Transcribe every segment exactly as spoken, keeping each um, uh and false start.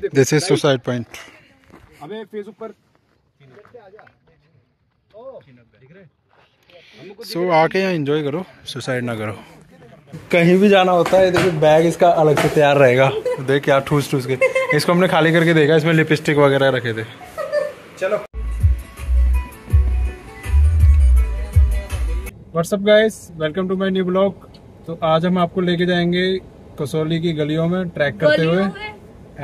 This is suicide point. अबे Facebook पर सो आके यहाँ एंजॉय करो, सुसाइड ना करो। कहीं भी जाना होता है देखो बैग इसका अलग से तैयार रहेगा। देख क्या ठूस ठूस के इसको हमने खाली करके देखा, इसमें लिपस्टिक वगैरह रखे थे। चलो what's up guys, welcome to my new blog. तो आज हम आपको लेके जाएंगे कसौली की गलियों में ट्रैक करते हुए,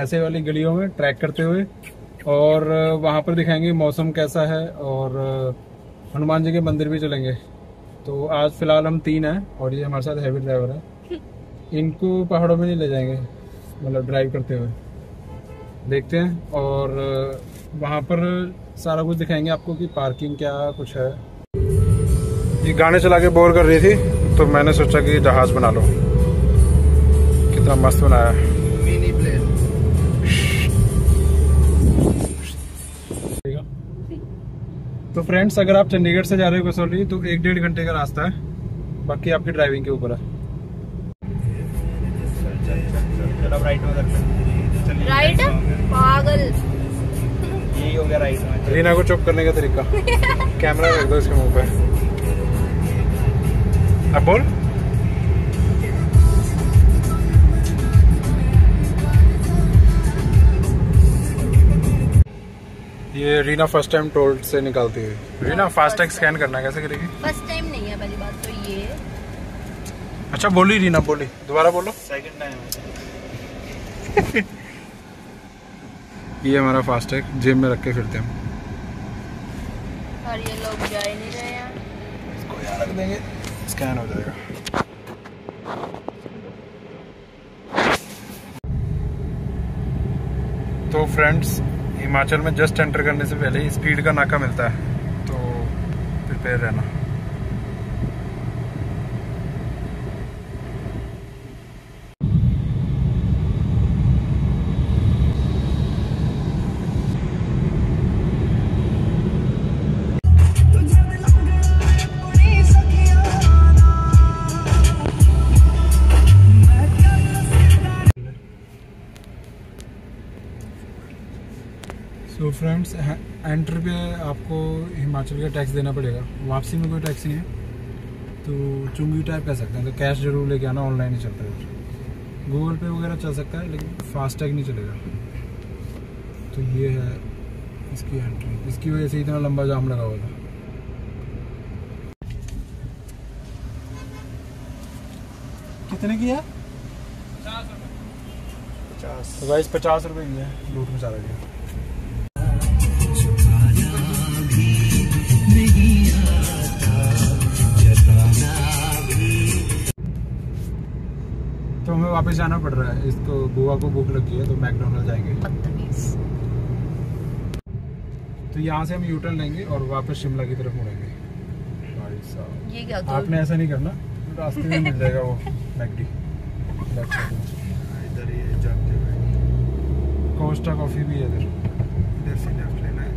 ऐसे वाली गलियों में ट्रैक करते हुए, और वहाँ पर दिखाएंगे मौसम कैसा है और हनुमान जी के मंदिर भी चलेंगे। तो आज फिलहाल हम तीन हैं और ये हमारे साथ हैवी ड्राइवर है। इनको पहाड़ों में नहीं ले जाएंगे, मतलब ड्राइव करते हुए देखते हैं और वहाँ पर सारा कुछ दिखाएंगे आपको कि पार्किंग क्या कुछ है। ये गाने चला के बोर कर रही थी तो मैंने सोचा कि जहाज बना लो। कितना मस्त बनाया मिनी प्लेन। तो फ्रेंड्स, अगर आप चंडीगढ़ से जा रहे हो कसौली तो एक डेढ़ घंटे का रास्ता है, बाकी आपकी ड्राइविंग के ऊपर है। राइट पागल यही हो गया राइट। रीना को चुप करने का तरीका, कैमरा रख दो इसके मुंह पे। अब बोल ये रीना फर्स्ट टाइम टोल से निकालती है। रीना फास्टैग स्कैन करना कैसे करेगी? फर्स्ट टाइम नहीं है, पहली बात तो ये। अच्छा बोली रीना, बोली दोबारा बोलो। सेकंड टाइम है। ये हमारा फास्टैग जेब में रख के फिरते हैं हम। और ये लोग जा ही नहीं रहे हैं, इसको यहाँ रख देंगे, स्कैन हो जाएगा। तो फ्रेंड्स, हिमाचल में जस्ट एंटर करने से पहले ही स्पीड का नाका मिलता है, तो प्रिपेयर रहना। तो फ्रेंड्स, एंटर पे आपको हिमाचल का टैक्स देना पड़ेगा, वापसी में कोई टैक्स नहीं है, तो चुंगी टाइप कर सकते हैं। तो कैश जरूर लेके आना, ऑनलाइन ही चलता है, गूगल पे वगैरह चल सकता है लेकिन फास्टैग नहीं चलेगा। तो ये है इसकी एंट्री, इसकी वजह से इतना लंबा जाम लगा हुआ था। कितने की है? पचास। तो गाइस पचास रुपये की है, लूट में चला गया। तो हमें वापस जाना पड़ रहा है, इसको गोवा को भूख लगी है तो मैकडोनल्ड जाएंगे। तो यहाँ से हम यू टर्न लेंगे और वापस शिमला की तरफ मुड़ेंगे। ये क्या आपने ऐसा नहीं करना, रास्ते में मिल जाएगा वो मैकडी। इधर ये जाते हुए कोस्टा कॉफी भी है, इधर इधर से लेफ्ट लेना है।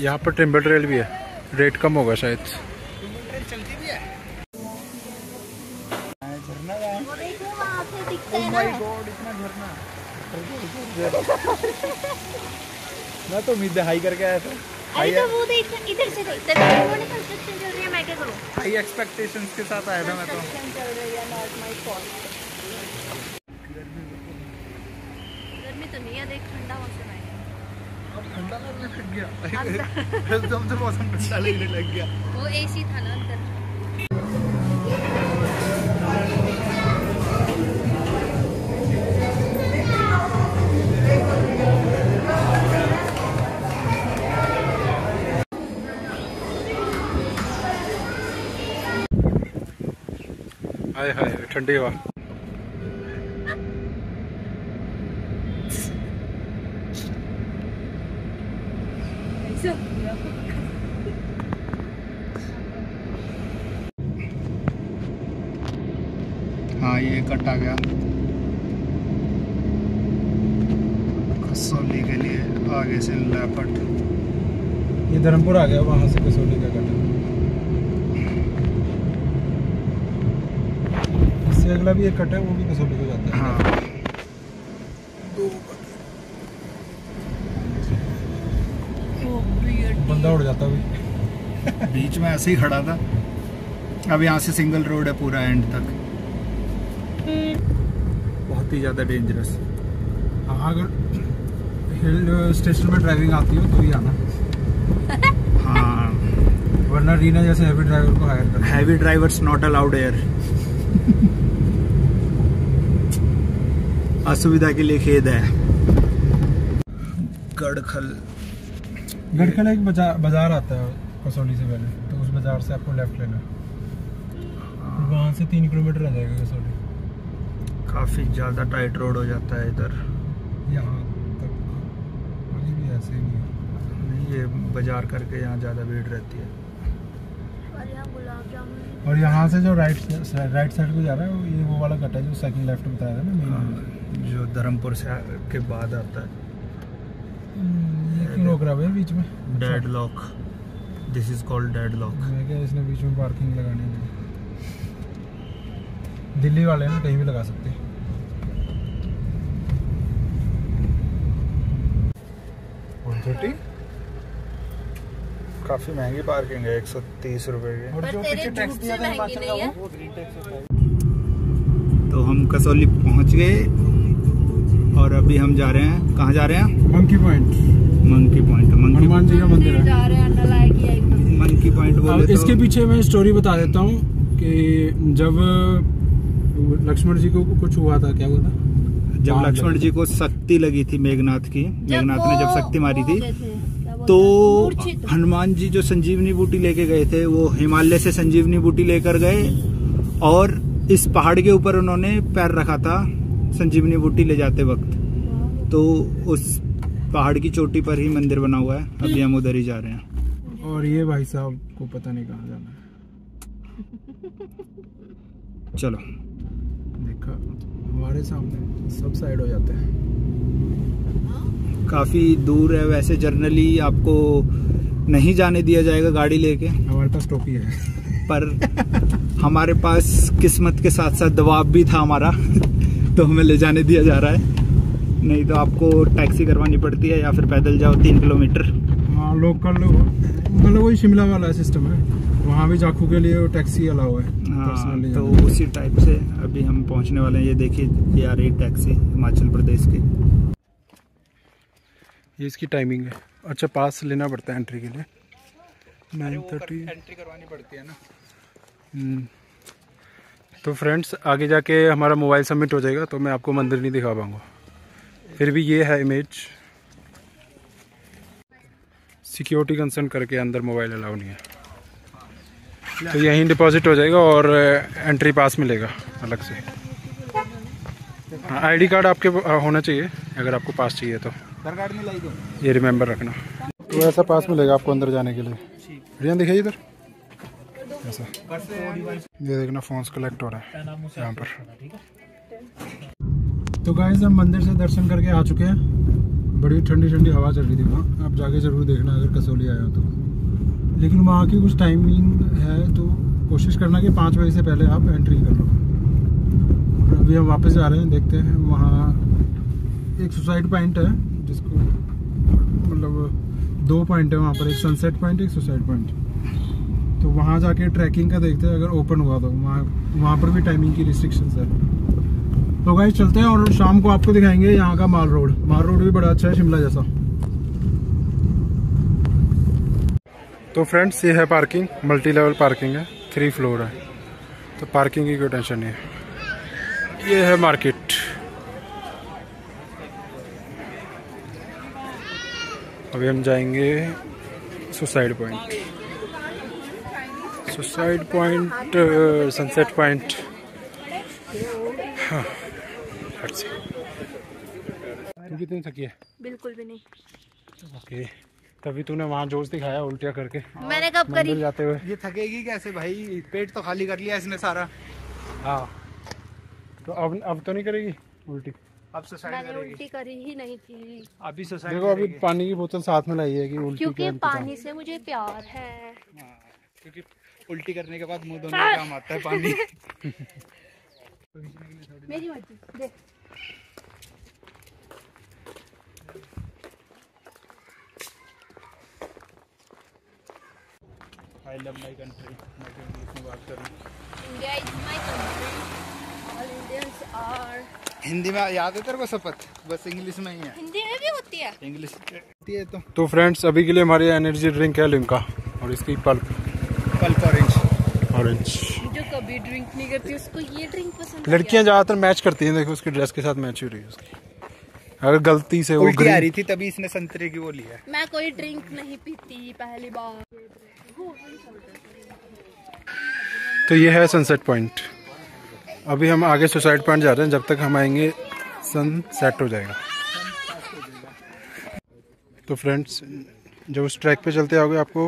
यहाँ पर टिम्बर ट्रेल भी है, रेट कम होगा शायद। चलती भी है। झरना दिखता है ना। इतना झरना। मैं तो उम्मीद हाई करके आया था। अरे तो वो देख, इधर से देख। कंस्ट्रक्शन चल रही है, मैं क्या करूँ? हाई एक्सपेक्टेशंस के साथ आया था मैं तो। गर्मी तो नहीं है, देख ठंडा मौसम है। ठंडा लगने लग गया, एकदम से मौसम ठंडा लगने लग गया। वो एसी था ना अंदर। हाय हाय ठंडी हवा। हाँ ये कट आ गया। कसौली के लिए आगे से लैपट ये धर्मपुर आ गया, वहाँ से कसौली का कटन। इससे अगला भी एक कट है, वो भी कसौली को जाता है। हाँ दो कट, बंदा उड़ जाता भी बीच में ऐसे ही खड़ा था। अब यहाँ से सिंगल रोड है पूरा एंड तक। बहुत ही ज़्यादा डेंजरस। हाँ अगर हिल स्टेशन में ड्राइविंग आती हो तो ही आना। हाँ वरना रीना जैसे हैवी ड्राइवर को हायर कर। Heavy drivers not allowed here. असुविधा के लिए खेद है। गढ़खल, गढ़खल एक बाजार आता है कसौली से पहले, तो उस बाजार से आपको लेफ्ट लेना है। वहाँ से तीन किलोमीटर आ जाएगा कसौली। काफ़ी ज़्यादा टाइट रोड हो जाता है इधर। यहाँ तक मुझे भी ऐसे ही नहीं है, नहीं ये बाजार करके यहाँ ज़्यादा भीड़ रहती है। और यहाँ गुलाब जामुन। और यहाँ से जो राइट राइट साइड को जा रहा है वो ये वो वाला कट है जो सेकंड लेफ्ट बताया था ना, मेन जो धर्मपुर से के बाद आता है। ये क्यों रोक रहा है बीच में? Deadlock, this is called deadlock. मैं क्या इसने बीच में पार्किंग लगानी है? दिल्ली वाले ना कहीं भी लगा सकते हैं। एक सौ तीस काफी महंगी पार्किंग है, एक सौ तीस रुपए की। और जो पीछे टैक्स दिया था हिमाचल का वो ग्रीन टैक्स है। तो हम कसौली पहुंच गए और अभी हम जा रहे हैं, कहाँ जा रहे हैं? Monkey point. Monkey point Hanuman ji का मंदिर है मंकी पॉइंट। और इसके पीछे मैं स्टोरी बता देता हूँ कि जब लक्ष्मण जी को कुछ हुआ था, क्या हुआ था? जब लक्ष्मण जी को शक्ति लगी थी मेघनाथ की, मेघनाथ ने जब शक्ति मारी थी तो हनुमान जी जो संजीवनी बूटी लेके गए थे वो हिमालय से संजीवनी बूटी लेकर गए और इस पहाड़ के ऊपर उन्होंने पैर रखा था संजीवनी बूटी ले जाते वक्त, तो उस पहाड़ की चोटी पर ही मंदिर बना हुआ है। अभी हम उधर ही जा रहे हैं। और ये भाई साहब को पता नहीं कहाँ जाना है। चलो देखा हमारे सामने सब साइड हो जाते हैं। काफ़ी दूर है वैसे, जनरली आपको नहीं जाने दिया जाएगा गाड़ी लेके। हमारे पास टोपी है पर हमारे पास किस्मत के साथ साथ दबाव भी था हमारा तो हमें ले जाने दिया जा रहा है, नहीं तो आपको टैक्सी करवानी पड़ती है या फिर पैदल जाओ तीन किलोमीटर। हाँ लोकल मतलब वही शिमला वाला सिस्टम है, वहाँ भी जाखू के लिए टैक्सी अलाउ है। हाँ तो उसी टाइप से अभी हम पहुँचने वाले हैं। ये देखिए ये आ रही टैक्सी हिमाचल प्रदेश की, ये इसकी टाइमिंग है। अच्छा पास लेना पड़ता है एंट्री के लिए, नाइन थर्टी एंट्री करवानी पड़ती है ना। तो फ्रेंड्स आगे जाके हमारा मोबाइल सबमिट हो जाएगा तो मैं आपको मंदिर नहीं दिखा पाऊँगा, फिर भी ये है इमेज। सिक्योरिटी कंसर्न करके अंदर मोबाइल अलाउ नहीं है, तो यहीं डिपॉजिट हो जाएगा और एंट्री पास मिलेगा अलग से। आईडी कार्ड आपके होना चाहिए अगर आपको पास चाहिए तो, ये रिमेंबर रखना। तो ऐसा पास मिलेगा आपको अंदर जाने के लिए। रियान दिखाइए इधर, ऐसा ये देखना फोन्स कलेक्ट हो रहा है यहाँ पर। तो गाइस हम मंदिर से दर्शन करके आ चुके हैं। बड़ी ठंडी ठंडी हवा चल रही थी वहाँ, आप जाके जरूर देखना अगर कसौली आए हो तो। लेकिन वहाँ की कुछ टाइमिंग है तो कोशिश करना कि पाँच बजे से पहले आप एंट्री कर लो। और अभी हम वापस जा रहे हैं, देखते हैं। वहाँ एक सुसाइड पॉइंट है जिसको मतलब दो पॉइंट है वहाँ पर, एक सनसेट पॉइंट एक सुसाइड पॉइंट। तो वहाँ जाके ट्रैकिंग का देखते हैं अगर ओपन हुआ तो। वहाँ वहाँ पर भी टाइमिंग की रिस्ट्रिक्शंस है। तो गाइस चलते हैं और शाम को आपको दिखाएंगे यहाँ का माल रोड। माल रोड भी बड़ा अच्छा है शिमला जैसा। तो फ्रेंड्स ये है पार्किंग, मल्टी लेवल पार्किंग है, थ्री फ्लोर है तो पार्किंग की कोई टेंशन नहीं है। ये है मार्केट, अभी हम जाएंगे suicide point. Suicide point sunset point. हाँ तू कितनी थकी है? बिल्कुल भी नहीं। ओके तभी तूने वहाँ जोश दिखाया उल्टिया करके। मैंने कब करी? जाते हुए। ये थकेगी कैसे भाई, पेट तो खाली कर लिया इसने सारा। हाँ तो अब अब तो नहीं करेगी उल्टी? अब सोसाइटी उल्टी करी ही नहीं थी। अभी सोसाइटी देखो, अभी पानी की बोतल साथ में लाई है कि उल्टी, क्योंकि पानी से मुझे प्यार है, क्योंकि उल्टी करने के बाद मुंह धोने का काम आता है पानी। मेरी मर्जी देख। I love my country. मैं इंग्लिश में बात करूँ। India is my country. All Indians are. Hindi में याद है तेरे को शपथ, बस इंग्लिश में ही है। हिंदी में भी होती है। इंग्लिश होती है तो। तो फ्रेंड्स, अभी के लिए हमारी एनर्जी ड्रिंक है लिम्का, और इसकी पल्प पल्प ऑरेंज ऑरेंज जो कभी ड्रिंक नहीं करती उसको ये ड्रिंक पसंद। लड़कियाँ ज़्यादातर मैच करती हैं, देखो उसकी ड्रेस के साथ मैच हो रही है उसकी। अगर गलती से वो आ रही थी तभी इसने संतरे की वो लिया। मैं कोई ड्रिंक नहीं पीती पहली बार। तो ये है सनसेट पॉइंट। अभी हम आगे सुसाइड पॉइंट जा रहे हैं, जब तक हम आएंगे सन सेट हो जाएगा। तो फ्रेंड्स, जब उस ट्रैक पे चलते आओगे आपको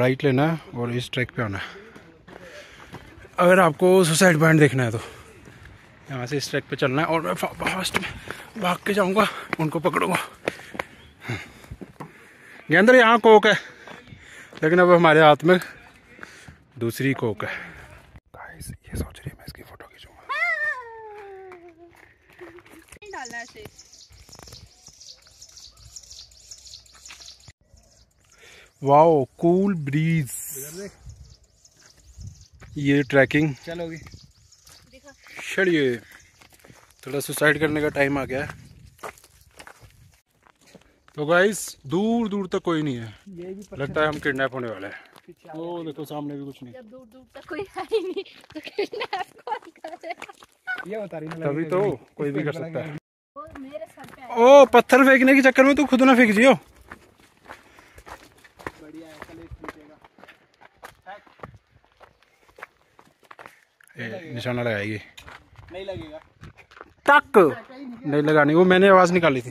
राइट लेना और इस ट्रैक पे आना, अगर आपको सुसाइड पॉइंट देखना है तो यहाँ से इस ट्रैक पे चलना है। और मैं फास्ट में भाग के जाऊँगा, उनको पकड़ूंगा। गेंद्र यहाँ कोक है, लेकिन अब हमारे हाथ में दूसरी कोक है। गाइस, ये सोच रही है मैं इसकी फोटो खींचूंगा। Wow, cool breeze. ये ट्रैकिंग चलोगी चलिए, थोड़ा सुसाइड करने का टाइम आ गया है। तो गाइस, दूर दूर तक कोई नहीं है, ये भी लगता है हम किडनैप होने वाले हैं। वो देखो सामने भी कुछ नहीं, जब दूर दूर तक कोई है ही नहीं तो किडनैप कौन करेगा? ये बता रही ना, तभी तो कोई भी कर सकता है। वो मेरे सर पे ओ पत्थर फेंकने के चक्कर में तू खुद ना फेंक जियो। बढ़िया है, कल एक फेंकेगा निशाना लगाएगी, नहीं लगेगा तक नहीं लगानी, वो मैंने आवाज़ निकाली थी।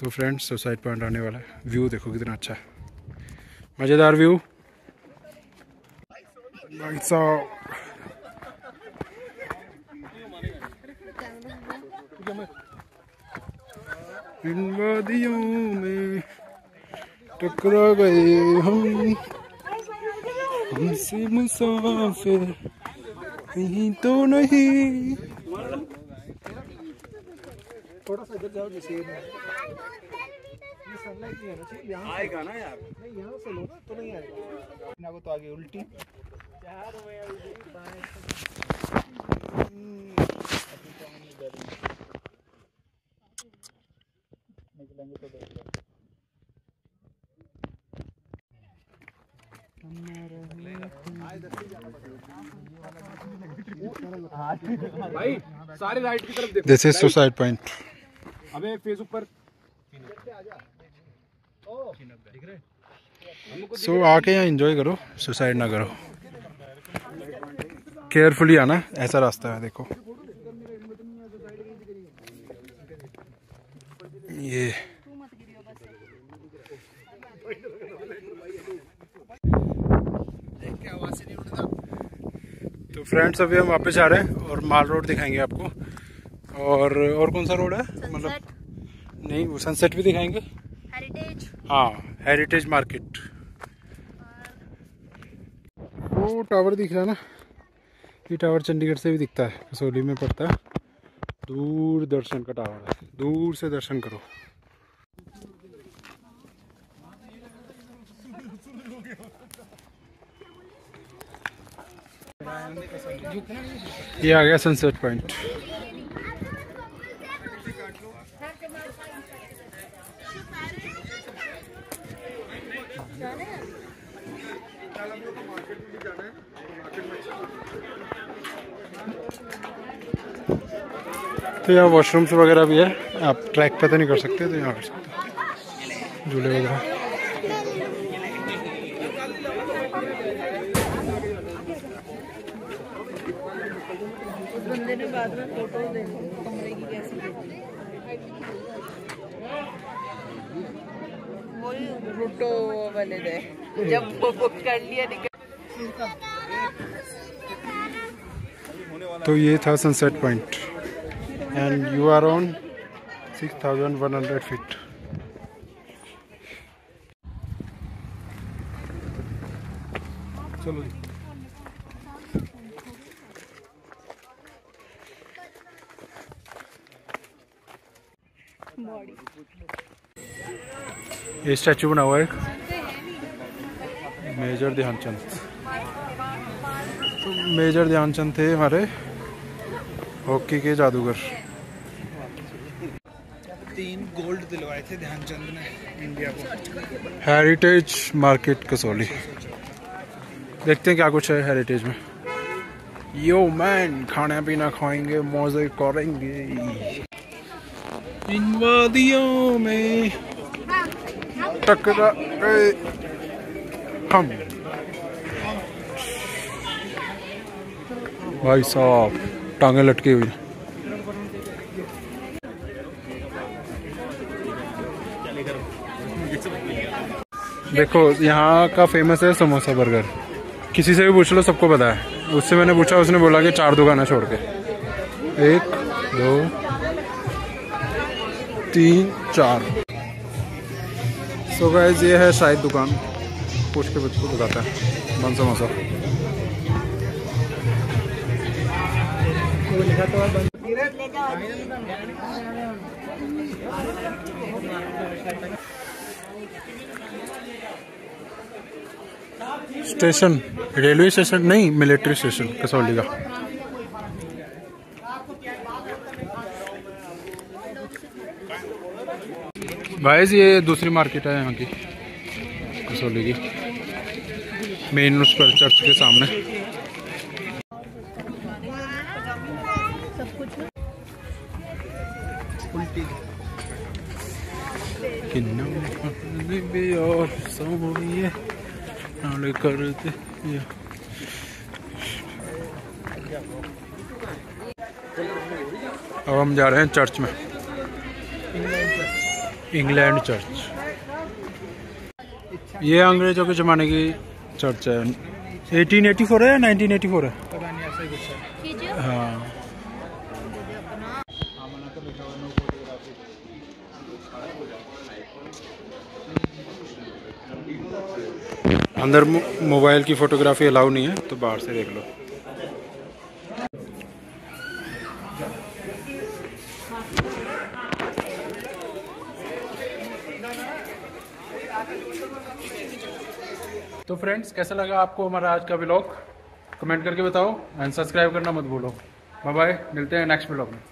तो फ्रेंड्स, सुसाइड पॉइंट आने वाला है। व्यू देखो कितना अच्छा है, मज़ेदार व्यू। इन वादियों में टकरा गए हम, हमसे मुसाफिर नहीं तो नहीं। थोड़ा सा इधर जाओ, जैसे ये सनलाइट नहीं आना चाहिए, यहाँ आएगा ना यार, नहीं यहाँ से लो ना तो नहीं आएगा ना, वो तो आगे उल्टी यार। निकलेंगे तो देख लो भाई, सारे राइट की तरफ देखो। This is suicide point. अबे फेसबुक पर सो आके यहाँ एंजॉय करो, सुसाइड ना करो। केयरफुली आना, ऐसा रास्ता है। देखो ये तो फ्रेंड्स, अभी हम वापस आ रहे हैं और माल रोड दिखाएंगे आपको। और और कौन सा रोड है, मतलब नहीं, वो सनसेट भी दिखाएंगे। हेरिटेज, हाँ हेरिटेज मार्केट। वो टावर दिख रहा है ना, ये टावर चंडीगढ़ से भी दिखता है, कसौली में पड़ता है। दूर दर्शन का टावर है, दूर से दर्शन करो। ये आ गया सनसेट पॉइंट। तो यहाँ वॉशरूम्स वगैरह भी है, आप ट्रैक पे तो नहीं कर सकते, तो यहाँ कर सकते झूले वगैरह। बाद में फोटो देखो कमरे की कैसी रूटो वाले थे, जब बुक कर लिया निकल होने वाला तो ये था sunset point and you are on six thousand one hundred feet. चलो ये स्टैचू बना हुआ है मेजर ध्यानचंद। तो मेजर ध्यानचंद थे हमारे हॉकी के जादूगर। तीन गोल्ड दिलवाए थे ध्यानचंद ने इंडिया को। हेरिटेज मार्केट कसौली, देखते हैं क्या कुछ है हेरिटेज में। यो मैन, खाना पीना खाएंगे, मौजे करेंगे। इन वादियों में टकरा गए हम। भाई साहब टांगे लटकी हुई। देखो यहाँ का फेमस है समोसा बर्गर, किसी से भी पूछ लो सबको पता है। उससे मैंने पूछा, उसने बोला कि चार दुकानें छोड़ के एक दो तीन चार। सो so गाइस, ये है शायद दुकान, पूछ के बच्चों को बताता है bun samosa. Station, railway station नहीं, मिलिट्री स्टेशन कसौली का। भाई ये दूसरी मार्केट है यहाँ की कसौली की, मेन उस पर चर्च के सामने। अब हम जा रहे हैं चर्च में, इंग्लैंड चर्च। ये अंग्रेजों के ज़माने की चर्च है। अठारह सौ चौरासी है या उन्नीस सौ चौरासी है? हाँ। अंदर मोबाइल की फोटोग्राफी अलाउ नहीं है, तो बाहर से देख लो। तो फ्रेंड्स, कैसा लगा आपको हमारा आज का व्लॉग? कमेंट करके बताओ एंड सब्सक्राइब करना मत भूलो। बाय बाय, मिलते हैं नेक्स्ट व्लॉग में।